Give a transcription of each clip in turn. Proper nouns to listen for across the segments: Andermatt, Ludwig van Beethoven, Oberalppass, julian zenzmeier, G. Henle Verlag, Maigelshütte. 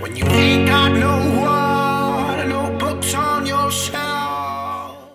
When you ain't got no one and no books on your shelf.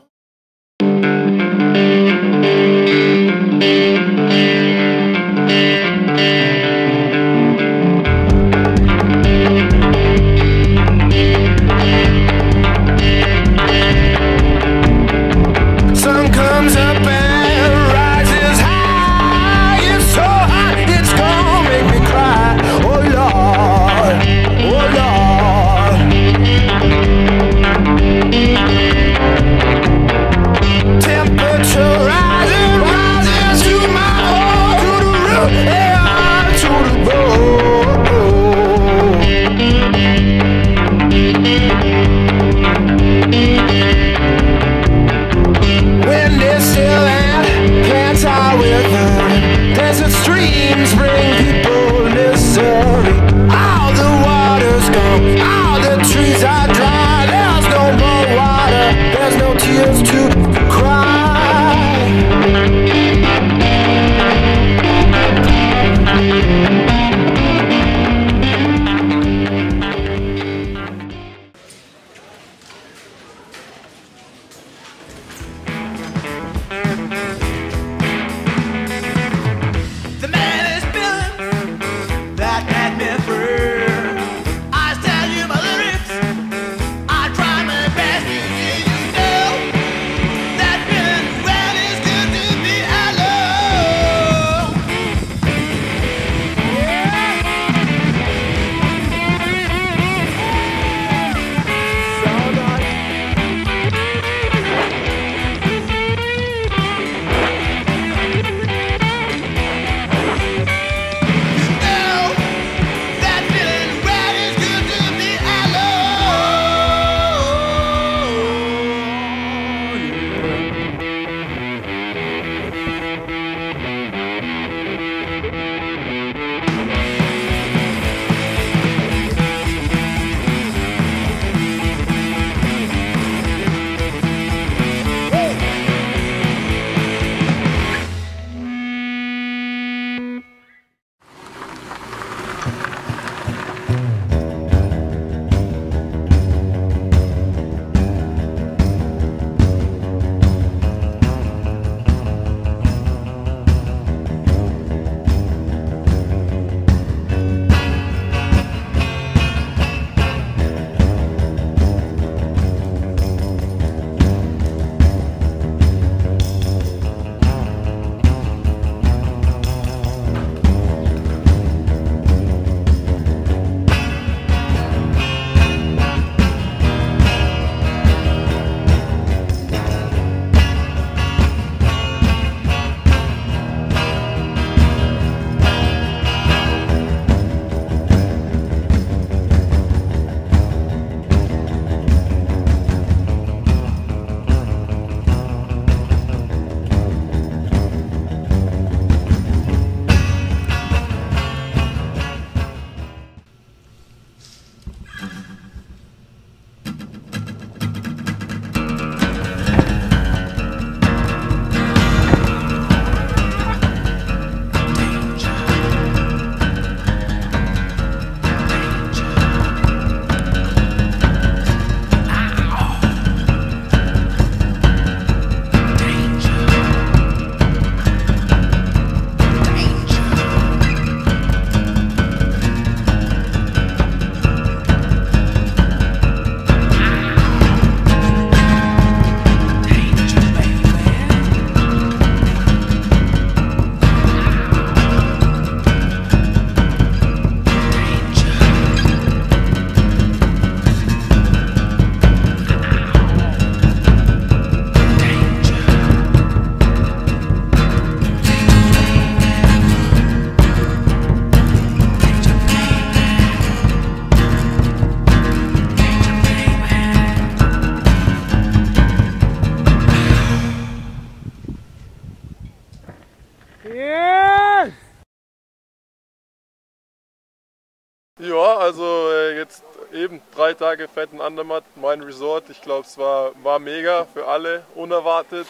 Ja, also jetzt eben 3 Tage fetten Andermatt, mein Resort. Ich glaube, es war mega für alle, unerwartet.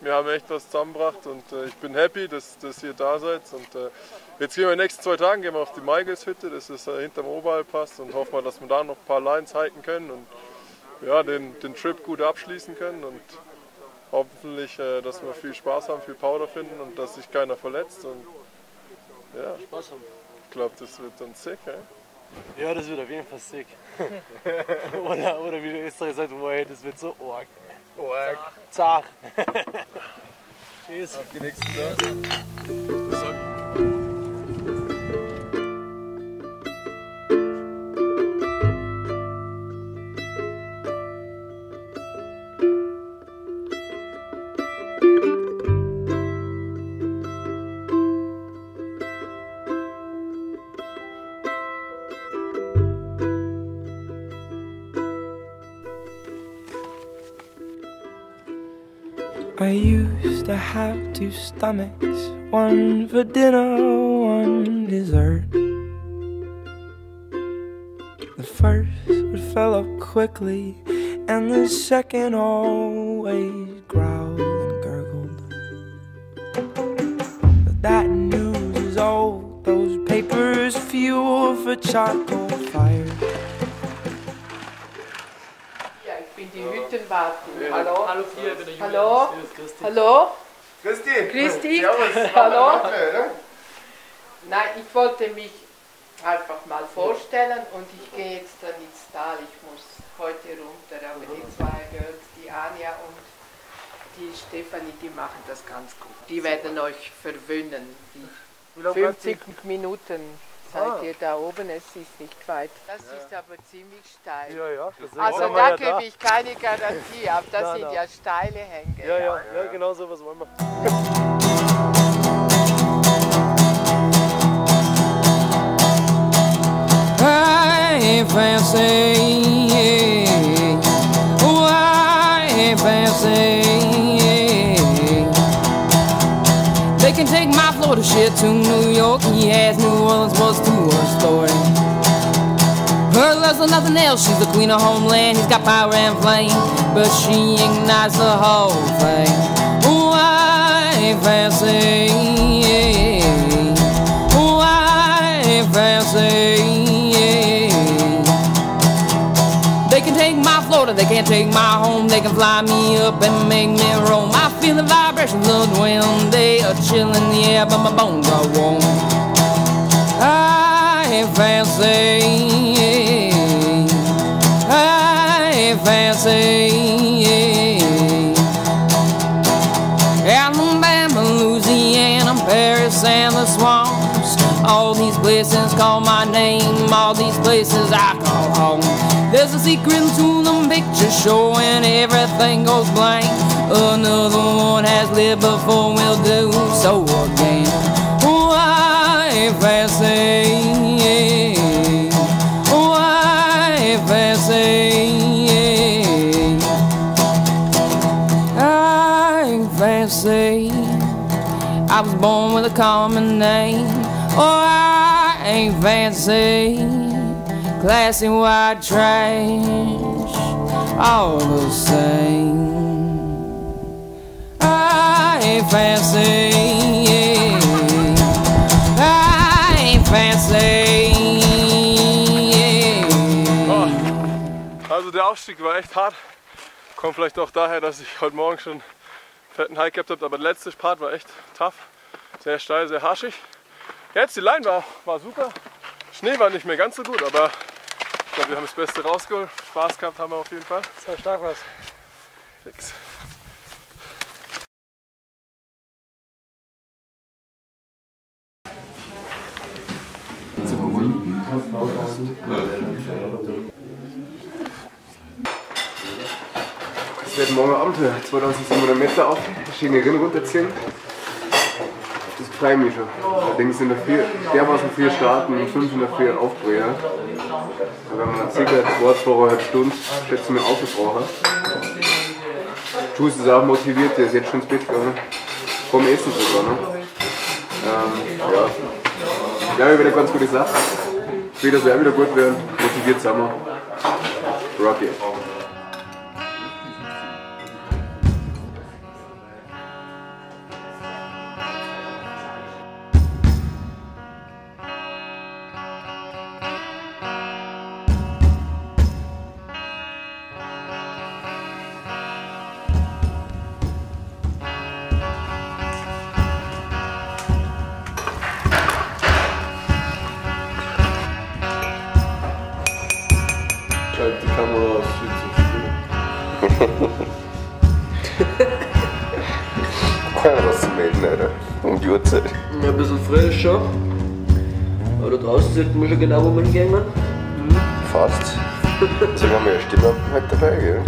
Wir haben echt was zusammengebracht und ich bin happy, dass ihr da seid. Und jetzt gehen wir in den nächsten 2 Tagen gehen wir auf die Maigelshütte, das ist hinterm Oberalppass, und hoffen wir, dass wir da noch ein paar Lines hiken können und ja, den Trip gut abschließen können. Und hoffentlich, dass wir viel Spaß haben, viel Powder finden und dass sich keiner verletzt. Und ja, Spaß haben. Ich glaube, das wird dann sick, ey? Ja, das wird auf jeden Fall sick. oder wie der Österreicher sagt, das wird so org. Org. Zach. Tschüss. Auf die nächsten Tage. I used to have 2 stomachs, one for dinner, one dessert. The first would fill up quickly, and the second always growled and gurgled. But that news is old, those papers fuel for charcoal fires. Ich bin die Hüttenwarten. Ja. Hallo. Hallo, Pia, ich bin der Julian. Hallo. Christi. Hallo. Christi. Christi. Servus. Hallo. Nein, ich wollte mich einfach mal vorstellen und ich gehe jetzt dann ins Tal. Ich muss heute runter, aber die 2 Girls, die Anja und die Stefanie, die machen das ganz gut. Die werden euch verwöhnen. 50 Minuten. Seid ihr da oben? Es ist nicht weit. Das ist aber ziemlich steil. Ja, also da gebe ich keine Garantie ab. Das sind ja steile Hänge. Ja, genau so was wollen wir. They can take my Florida shit to New York, and yes, New Orleans was too her story. Her love's nothing else, she's the queen of homeland. He's got power and flame, but she ignites the whole thing. Oh, I ain't fancy, yeah. Oh, I ain't fancy, yeah. They can take my Florida, they can't take my home. They can fly me up and make me roam. I feel the vibrations of the wind, they are chill in the air, but my bones are warm. I ain't fancy, I ain't fancy. Alabama, Louisiana, Paris and the swamps, all these places call my name, all these places I call home. There's a secret to them pictures showing everything goes blank. Another one has lived before, we'll do so again. Oh, I ain't fancy, yeah. Oh, I ain't fancy, yeah. I ain't fancy. I was born with a common name. Oh, I ain't fancy. Classy white trash, all the same. I ain't fancy, yeah. I ain't fancy, yeah. Oh, also der Aufstieg war echt hart. Kommt vielleicht auch daher, dass ich heute Morgen schon einen fetten Hike gehabt habe, aber der letzte Part war echt tough. Sehr steil, sehr haschig. Jetzt die Line war super. Schnee war nicht mehr ganz so gut, aber ich glaube, wir haben das Beste rausgeholt. Spaß gehabt haben wir auf jeden Fall. Das war stark was. Fix. Es wird morgen Abend 2700 Meter auf, schöne Rinne runterziehen. Das freue mich schon. Allerdings sind da dermaßen viele Starten und 504 Aufbrüche. Wenn man circa 2,5 Stunden schätzen wir aufgebraucht hat. Jules ist auch motiviert, der ist jetzt schon ins Bett gegangen. Vom Essen sogar. Ne? Ja, ich habe eine ganz gute Sache. Später soll er wieder gut werden. Motiviert sind wir. Rocky. Die Kamera ist viel zu viel. Keiner was zu melden, Alter. Um die Uhrzeit. Ja, ein bisschen frisch schon. Aber da draußen sieht man schon genau, wo man hingehen kann. Fast. Deswegen haben wir ja Stimme halt dabei, gell?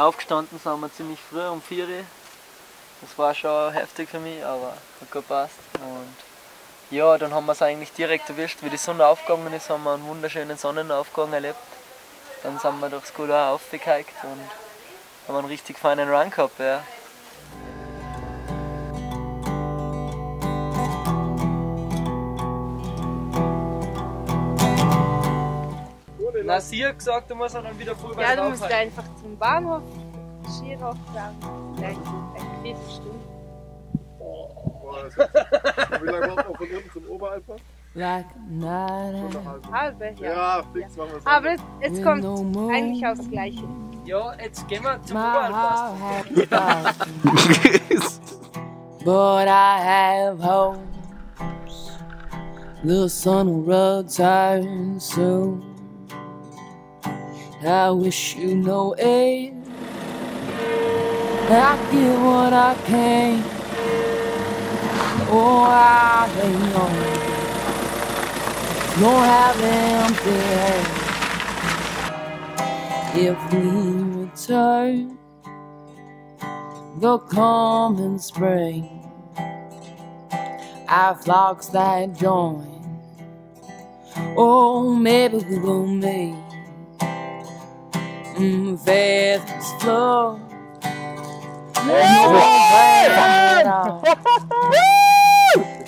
Aufgestanden sind wir ziemlich früh, um 4 Uhr. Das war schon heftig für mich, aber hat gut gepasst. Und ja, dann haben wir es eigentlich direkt erwischt, wie die Sonne aufgegangen ist, haben wir einen wunderschönen Sonnenaufgang erlebt. Dann sind wir durchs Goulard aufgehiked und haben einen richtig feinen Run gehabt. Ja. Nasir gesagt, du musst dann wieder voll weiter. Ja, du musst einfach zum Bahnhof, Skirhof fahren, vielleicht eine Viertelstunde. Wie lange braucht man von unten zum Oberalppass? Like, nein. Halbe, ja. Ja, fix machen wir es. Aber jetzt kommt eigentlich aufs Gleiche. Ja, jetzt gehen wir zum Oberalppass. But I have hopes, the sun will return soon. I wish you no aid. I give what I can. Oh, I hang on. No having been. If we return, the coming spring, our flocks that join. Oh, maybe we will meet. Faith is flow. To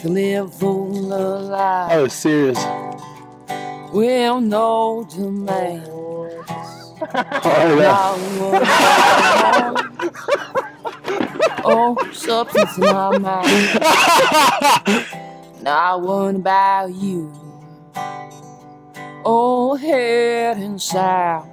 live full of life. Oh, serious. We'll know to make. Oh, something's in my mind. Now I wonder about you. Oh, head and sound.